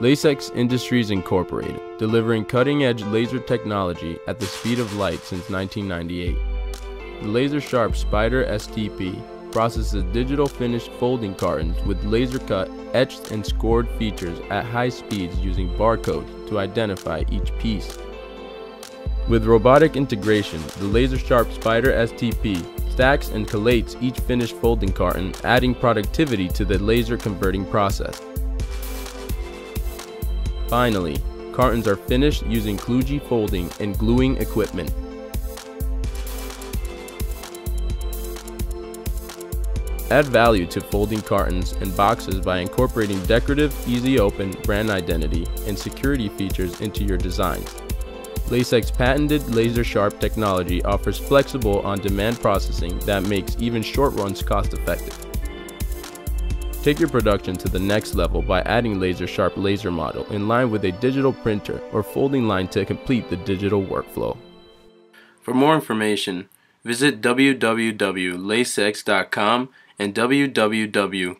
LasX Industries Incorporated, delivering cutting-edge laser technology at the speed of light since 1998. The LaserSharp Spider STP processes digital finished folding cartons with laser-cut, etched, and scored features at high speeds using barcodes to identify each piece. With robotic integration, the LaserSharp Spider STP stacks and collates each finished folding carton, adding productivity to the laser converting process. Finally, cartons are finished using kludgy folding and gluing equipment. Add value to folding cartons and boxes by incorporating decorative, easy open, brand identity, and security features into your designs. LasX's patented LaserSharp technology offers flexible on-demand processing that makes even short runs cost-effective. Take your production to the next level by adding LaserSharp laser model in line with a digital printer or folding line to complete the digital workflow. For more information, visit www.lasx.com and www.kludgy.biz.